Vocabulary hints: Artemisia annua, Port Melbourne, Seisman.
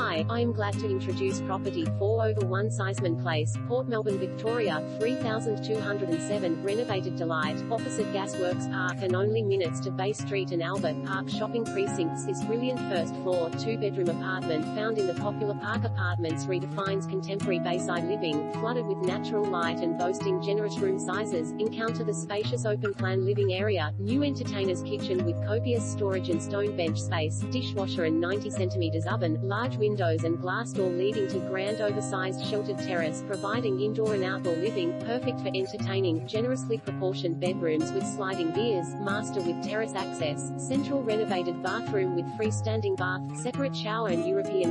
Hi, I'm glad to introduce property 401 Seisman Place, Port Melbourne, Victoria, 3207, renovated delight, opposite Gasworks Park and only minutes to Bay Street and Albert Park shopping precincts. This brilliant first floor, 2-bedroom apartment found in the popular Park Apartments redefines contemporary Bayside living, flooded with natural light and boasting generous room sizes. Encounter the spacious open-plan living area, new entertainer's kitchen with copious storage and stone bench space, dishwasher and 90cm oven, large windows and glass door leading to grand oversized sheltered terrace providing indoor and outdoor living, perfect for entertaining. Generously proportioned bedrooms with sliding doors, master with terrace access, central renovated bathroom with freestanding bath, separate shower and European